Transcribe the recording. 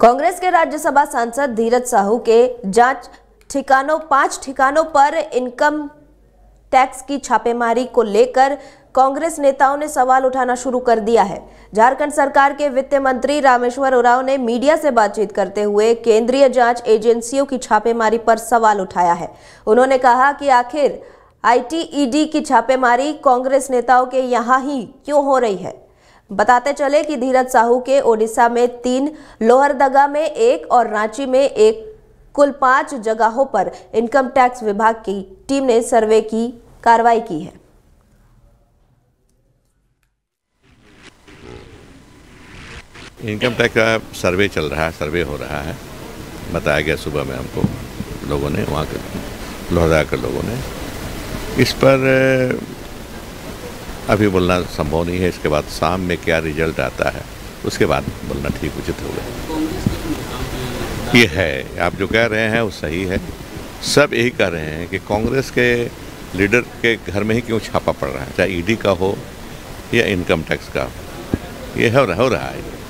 कांग्रेस के राज्यसभा सांसद धीरज साहू के जांच ठिकानों 5 ठिकानों पर इनकम टैक्स की छापेमारी को लेकर कांग्रेस नेताओं ने सवाल उठाना शुरू कर दिया है। झारखंड सरकार के वित्त मंत्री रामेश्वर उरांव ने मीडिया से बातचीत करते हुए केंद्रीय जांच एजेंसियों की छापेमारी पर सवाल उठाया है। उन्होंने कहा कि आखिर आईटीईडी की छापेमारी कांग्रेस नेताओं के यहाँ ही क्यों हो रही है। बताते चले कि धीरज साहू के ओडिशा में 3, लोहरदगा में 1 और रांची में 1 कुल 5 जगहों पर इनकम टैक्स विभाग की टीम ने सर्वे की कार्रवाई की है। इनकम टैक्स का सर्वे चल रहा है, सर्वे हो रहा है। बताया गया सुबह में हमको लोगों ने, वहाँ के लोहरदगा के लोगों ने। इस पर अभी बोलना संभव नहीं है। इसके बाद शाम में क्या रिजल्ट आता है उसके बाद बोलना ठीक उचित होगा। ये है, आप जो कह रहे हैं वो सही है। सब यही कह रहे हैं कि कांग्रेस के लीडर के घर में ही क्यों छापा पड़ रहा है, चाहे ईडी का हो या इनकम टैक्स का हो। ये हो रहा है।